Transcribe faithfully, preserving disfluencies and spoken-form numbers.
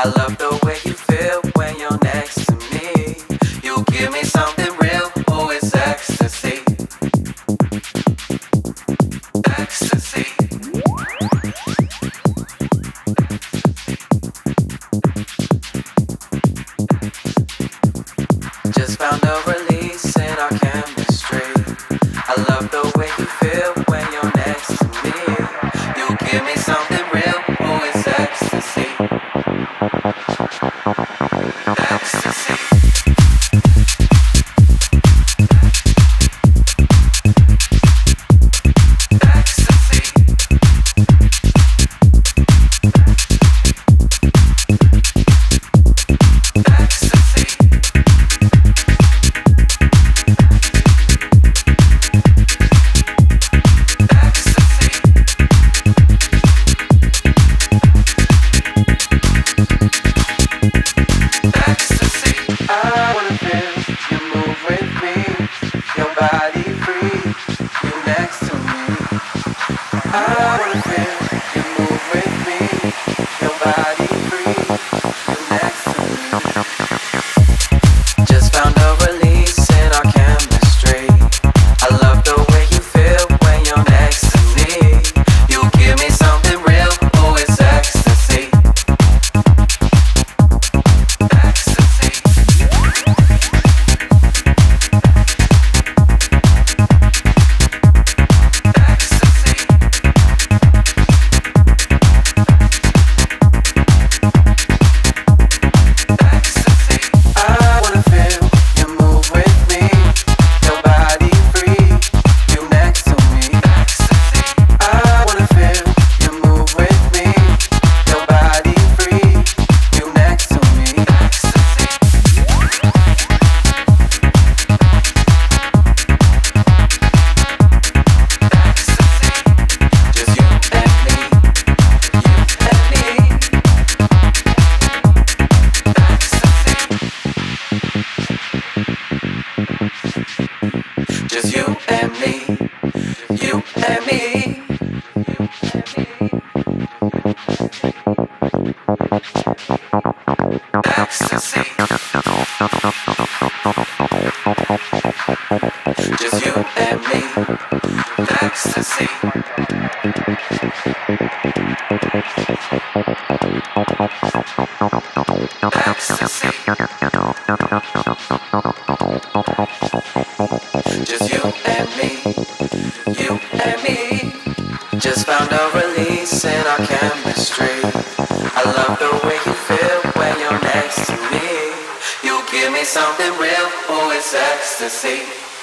I love the way you feel when you're next to me. You give me something real, oh it's ecstasy. Ecstasy. Just found a release in our chemistry. I love the way you feel when you're next to me. You give me something real, oh it's ecstasy. Ecstasy. Body free, you're next to me. I wanna feel you move with me. Your body free, you're next to me. Just found a release in our chemistry. I love the way you feel when you're next to me. You give me something real, oh it's ecstasy. Just you and me, you and me, you and me. Just you and me, ecstasy. Ecstasy. Just you and me, you and me. Just found a release in our chemistry. I love the way you feel when you're next to me. You give me something real, oh it's ecstasy.